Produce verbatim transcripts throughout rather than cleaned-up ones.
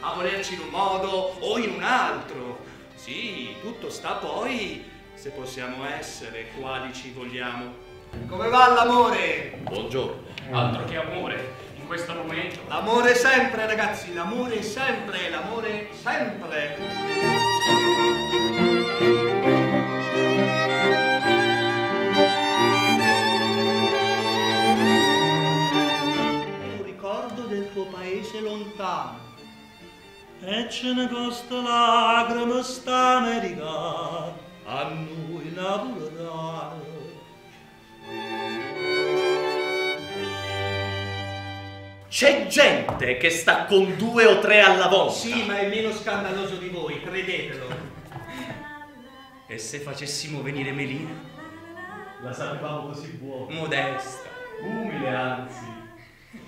a volerci in un modo o in un altro. Sì, tutto sta poi se possiamo essere quali ci vogliamo. Come va l'amore? Buongiorno. Altro che amore in questo momento. L'amore sempre, ragazzi, l'amore sempre, l'amore sempre. Paese lontano e ce ne costa lacrime st'America a noi napoletano. C'è gente che sta con due o tre alla volta. Sì, ma è meno scandaloso di voi, credetelo. E se facessimo venire Melina? La salvavo così buona, modesta, umile anzi.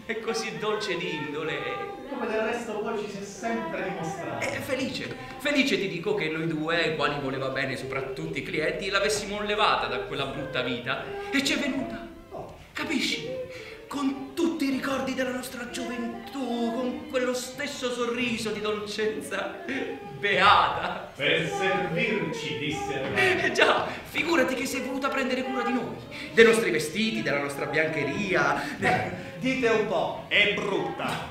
È così dolce d'indole. Come del resto poi ci si è sempre dimostrato. È felice, felice ti dico che noi due, ai quali voleva bene soprattutto i clienti, l'avessimo levata da quella brutta vita e ci è venuta, oh. Capisci? Con tutti i ricordi della nostra gioventù, con quello stesso sorriso di dolcezza beata. Per servirci, disse. Eh già, figurati che sei voluta prendere cura di noi, dei nostri vestiti, della nostra biancheria. Beh, dite un po', è brutta.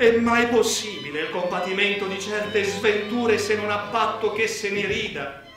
È mai possibile il compatimento di certe sventure se non a patto che se ne rida?